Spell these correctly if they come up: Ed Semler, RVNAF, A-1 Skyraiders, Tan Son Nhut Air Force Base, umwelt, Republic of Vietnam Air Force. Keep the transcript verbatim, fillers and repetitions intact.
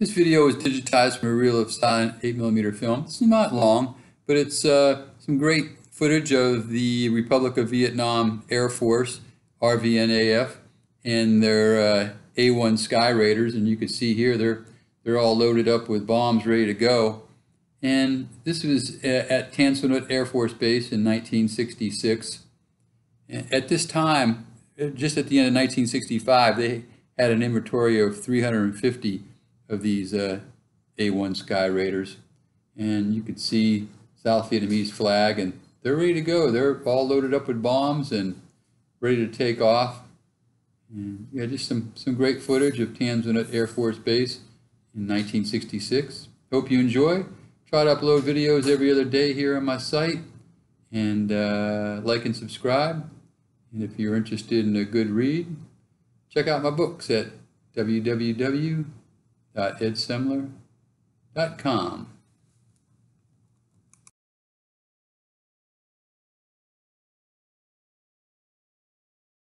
This video was digitized from a reel of silent eight millimeter film. It's not long, but it's uh, some great footage of the Republic of Vietnam Air Force, R V N A F, and their uh, A one Skyraiders. And you can see here they're, they're all loaded up with bombs ready to go. And this was at Tan Son Nhut Air Force Base in nineteen sixty-six. At this time, just at the end of nineteen sixty-five, they had an inventory of three hundred fifty of these uh, A one Skyraiders. And you could see South Vietnamese flag, and they're ready to go. They're all loaded up with bombs and ready to take off. And yeah, just some, some great footage of Tan Son Nhut Air Force Base in nineteen sixty-six. Hope you enjoy. Try to upload videos every other day here on my site, and uh, like and subscribe. And if you're interested in a good read, check out my books at w w w dot ed semler dot com.